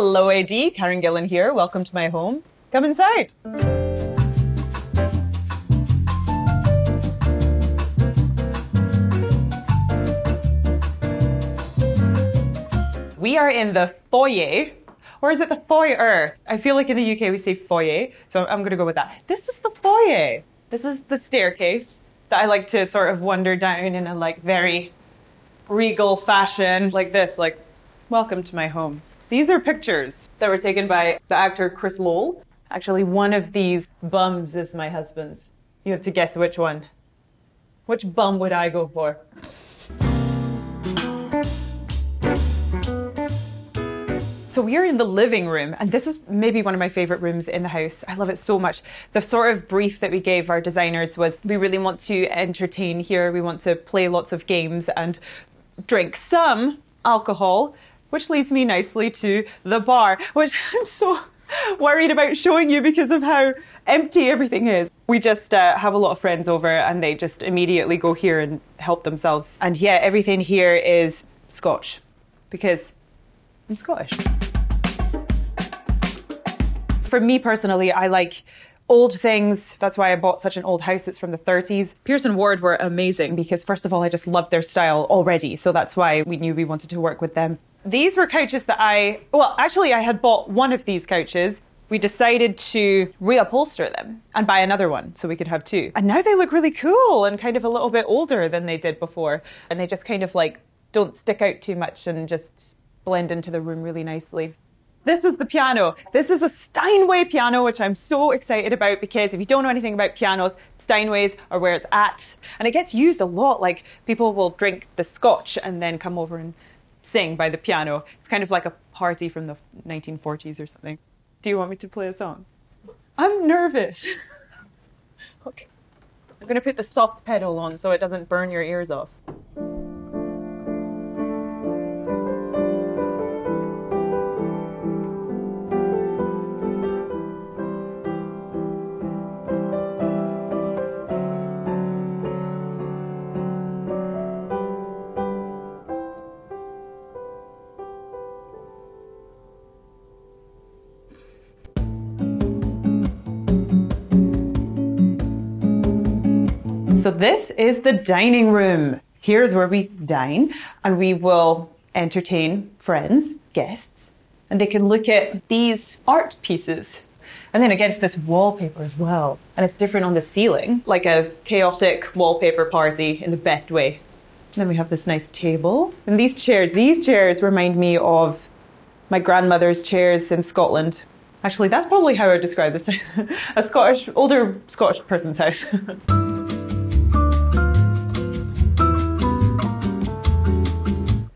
Hello, AD. Karen Gillan here. Welcome to my home. Come inside. We are in the foyer, or is it the foyer? I feel like in the UK we say foyer, so I'm going to go with that. This is the foyer. This is the staircase that I like to sort of wander down in a like very regal fashion, like this, like, welcome to my home. These are pictures that were taken by the actor Chris Lowell. Actually, one of these bums is my husband's. You have to guess which one. Which bum would I go for? So we are in the living room, and this is maybe one of my favorite rooms in the house. I love it so much. The sort of brief that we gave our designers was, we really want to entertain here. We want to play lots of games and drink some alcohol, which leads me nicely to the bar, which I'm so worried about showing you because of how empty everything is. We just have a lot of friends over, and they just immediately go here and help themselves. And yeah, everything here is Scotch because I'm Scottish. For me personally, I like old things. That's why I bought such an old house. It's from the 30s. Pierce and Ward were amazing because, first of all, I just loved their style already. So that's why we knew we wanted to work with them. These were couches that I had bought one of these couches. We decided to reupholster them and buy another one so we could have two. And now they look really cool and kind of a little bit older than they did before. And they just kind of like don't stick out too much and just blend into the room really nicely. This is the piano. This is a Steinway piano, which I'm so excited about because if you don't know anything about pianos, Steinways are where it's at. And it gets used a lot. Like people will drink the scotch and then come over and sing by the piano. It's kind of like a party from the 1940s or something. Do you want me to play a song? I'm nervous. Okay. I'm going to put the soft pedal on so it doesn't burn your ears off. So this is the dining room. Here's where we dine, and we will entertain friends, guests, and they can look at these art pieces. And then against this wallpaper as well. And it's different on the ceiling, like a chaotic wallpaper party in the best way. And then we have this nice table. And these chairs remind me of my grandmother's chairs in Scotland. Actually, that's probably how I would describe this house. A Scottish, older Scottish person's house.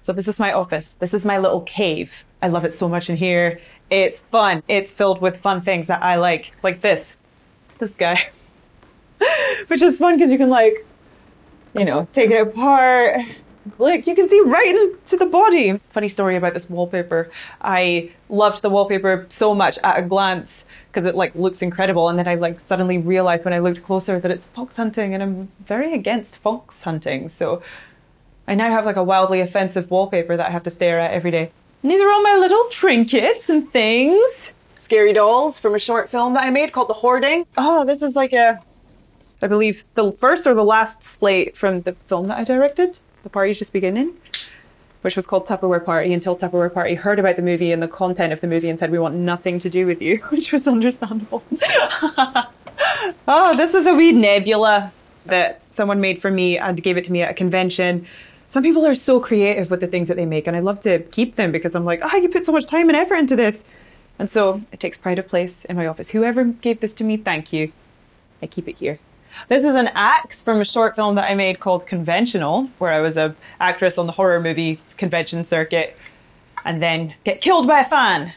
So this is my office. This is my little cave. I love it so much in here. It's fun. It's filled with fun things that I like this guy, which is fun because you can like, you know, take it apart. Look, you can see right into the body. Funny story about this wallpaper. I loved the wallpaper so much at a glance because it like looks incredible. And then I like suddenly realized when I looked closer that it's fox hunting, and I'm very against fox hunting. So I now have like a wildly offensive wallpaper that I have to stare at every day. And these are all my little trinkets and things. Scary dolls from a short film that I made called The Hoarding. Oh, this is like I believe the first or the last slate from the film that I directed, The Party's Just Beginning, which was called Tupperware Party, until Tupperware Party heard about the movie and the content of the movie and said, we want nothing to do with you, which was understandable. Oh, this is a wee nebula that someone made for me and gave it to me at a convention. Some people are so creative with the things that they make, and I love to keep them because I'm like, oh, you put so much time and effort into this. And so it takes pride of place in my office. Whoever gave this to me, thank you. I keep it here. This is an axe from a short film that I made called Conventional, where I was an actress on the horror movie convention circuit and then get killed by a fan.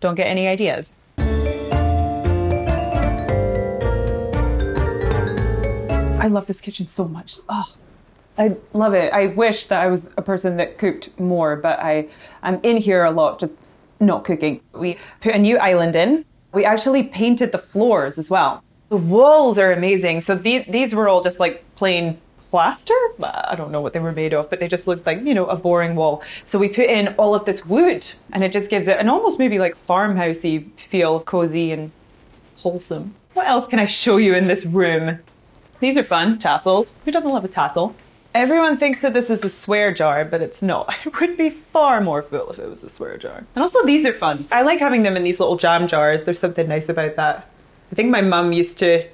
Don't get any ideas. I love this kitchen so much. Oh, I love it. I wish that I was a person that cooked more, but I'm in here a lot, just not cooking. We put a new island in. We actually painted the floors as well. The walls are amazing. So these were all just like plain plaster. I don't know what they were made of, but they just looked like, you know, a boring wall. So we put in all of this wood and it just gives it an almost maybe like farmhousey feel, cozy and wholesome. What else can I show you in this room? These are fun tassels. Who doesn't love a tassel? Everyone thinks that this is a swear jar, but it's not. It would be far more full if it was a swear jar. And also these are fun. I like having them in these little jam jars. There's something nice about that. I think my mum used to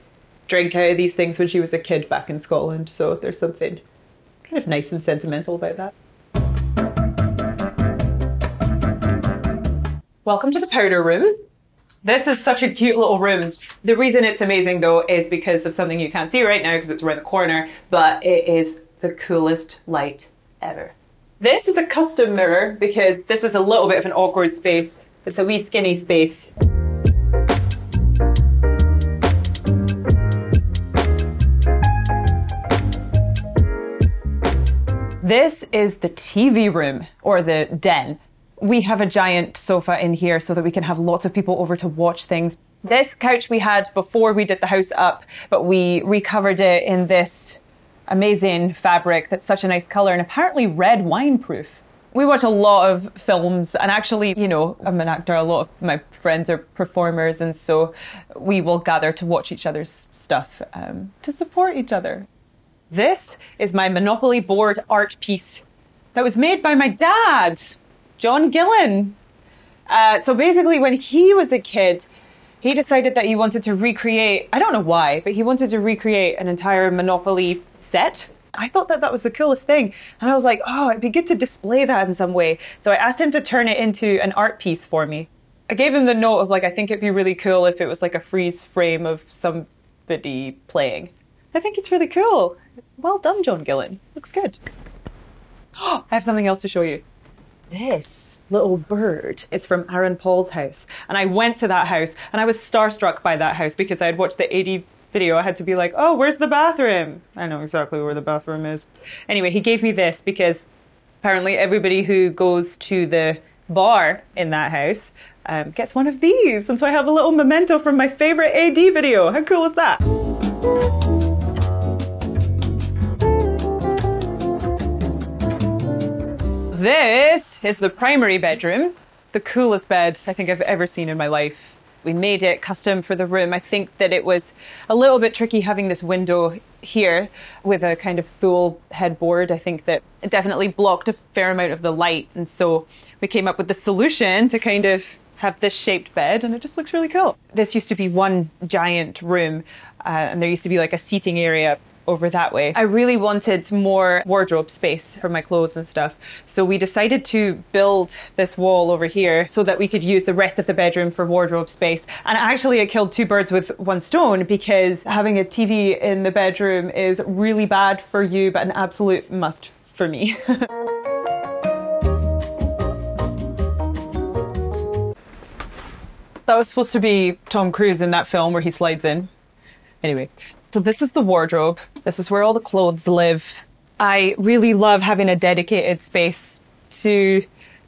drink out of these things when she was a kid back in Scotland, so there's something kind of nice and sentimental about that. Welcome to the powder room. This is such a cute little room. The reason it's amazing though is because of something you can't see right now because it's around the corner, but it is the coolest light ever. This is a custom mirror because this is a little bit of an awkward space. It's a wee skinny space. This is the TV room, or the den. We have a giant sofa in here so that we can have lots of people over to watch things. This couch we had before we did the house up, but we recovered it in this amazing fabric that's such a nice color and apparently red wine proof. We watch a lot of films and actually, you know, I'm an actor, a lot of my friends are performers, and so we will gather to watch each other's stuff to support each other. This is my Monopoly board art piece that was made by my dad, John Gillen. So basically when he was a kid, he decided that he wanted to recreate, I don't know why, but he wanted to recreate an entire Monopoly set. I thought that that was the coolest thing. And I was like, oh, it'd be good to display that in some way. So I asked him to turn it into an art piece for me. I gave him the note of like, I think it'd be really cool if it was like a freeze frame of somebody playing. I think it's really cool. Well done, John Gillen. Looks good. Oh, I have something else to show you. This little bird is from Aaron Paul's house. And I went to that house and I was starstruck by that house because I had watched the AD video. I had to be like, oh, where's the bathroom? I know exactly where the bathroom is. Anyway, he gave me this because apparently everybody who goes to the bar in that house gets one of these. And so I have a little memento from my favorite AD video. How cool is that? This is the primary bedroom, the coolest bed I think I've ever seen in my life. We made it custom for the room. I think that it was a little bit tricky having this window here with a kind of full headboard. I think that it definitely blocked a fair amount of the light. And so we came up with the solution to kind of have this shaped bed, and it just looks really cool. This used to be one giant room and there used to be like a seating area over that way. I really wanted more wardrobe space for my clothes and stuff. So we decided to build this wall over here so that we could use the rest of the bedroom for wardrobe space. And actually it killed two birds with one stone because having a TV in the bedroom is really bad for you, but an absolute must for me. That was supposed to be Tom Cruise in that film where he slides in. Anyway. So this is the wardrobe. This is where all the clothes live. I really love having a dedicated space to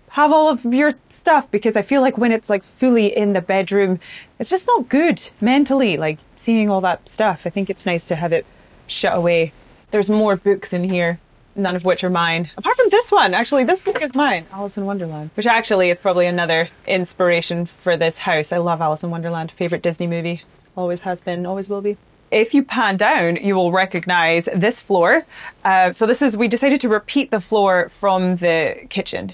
have all of your stuff because I feel like when it's like fully in the bedroom, it's just not good mentally, like seeing all that stuff. I think it's nice to have it shut away. There's more books in here, none of which are mine. Apart from this one, actually, this book is mine, Alice in Wonderland, which actually is probably another inspiration for this house. I love Alice in Wonderland, favorite Disney movie. Always has been, always will be. If you pan down, you will recognize this floor. So this is, we decided to repeat the floor from the kitchen.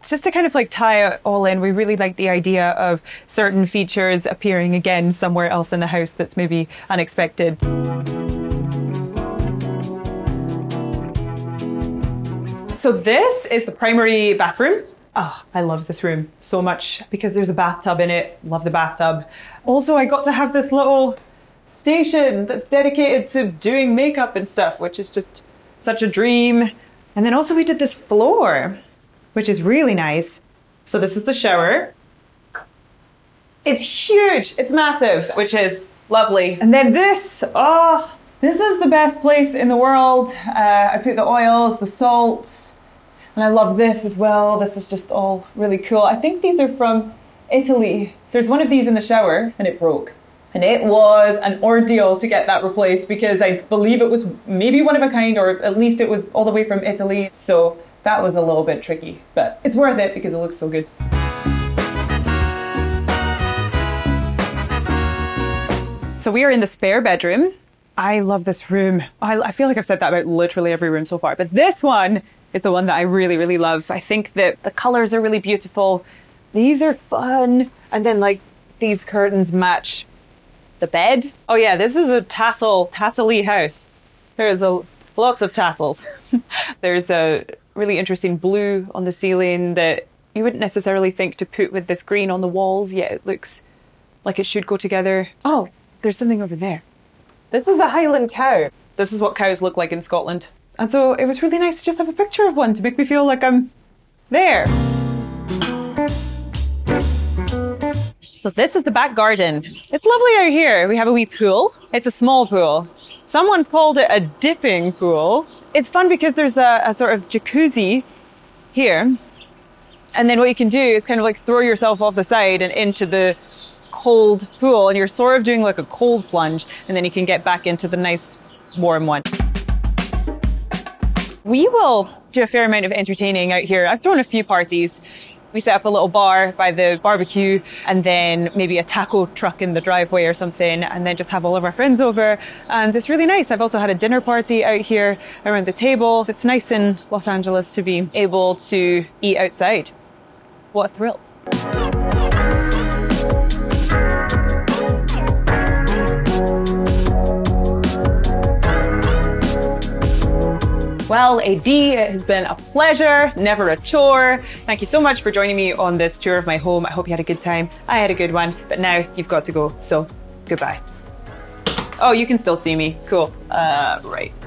It's just to kind of like tie it all in. We really like the idea of certain features appearing again somewhere else in the house that's maybe unexpected. So this is the primary bathroom. Oh, I love this room so much because there's a bathtub in it. Love the bathtub. Also, I got to have this little station that's dedicated to doing makeup and stuff, which is just such a dream. And then also we did this floor, which is really nice. So this is the shower. It's huge, it's massive, which is lovely. And then this, oh, this is the best place in the world. I put the oils, the salts, and I love this as well. This is just all really cool. I think these are from Italy. There's one of these in the shower and it broke. And it was an ordeal to get that replaced because I believe it was maybe one of a kind, or at least it was all the way from Italy. So that was a little bit tricky, but it's worth it because it looks so good. So we are in the spare bedroom. I love this room. I feel like I've said that about literally every room so far, but this one is the one that I really, really love. I think that the colors are really beautiful. These are fun. And then like these curtains match the bed. Oh yeah, this is a tassel-y house. There's lots of tassels. There's a really interesting blue on the ceiling that you wouldn't necessarily think to put with this green on the walls, yet it looks like it should go together. Oh, there's something over there. This is a Highland cow. This is what cows look like in Scotland. And so it was really nice to just have a picture of one to make me feel like I'm there. So this is the back garden. It's lovely out here. We have a wee pool. It's a small pool. Someone's called it a dipping pool. It's fun because there's a sort of jacuzzi here. And then what you can do is kind of like throw yourself off the side and into the cold pool. And you're sort of doing like a cold plunge. And then you can get back into the nice warm one. We will do a fair amount of entertaining out here. I've thrown a few parties. We set up a little bar by the barbecue and then maybe a taco truck in the driveway or something, and then just have all of our friends over. And it's really nice. I've also had a dinner party out here around the table. It's nice in Los Angeles to be able to eat outside. What a thrill. Well, AD, it has been a pleasure, never a chore. Thank you so much for joining me on this tour of my home. I hope you had a good time. I had a good one, but now you've got to go, so goodbye. Oh, you can still see me. Cool. Right.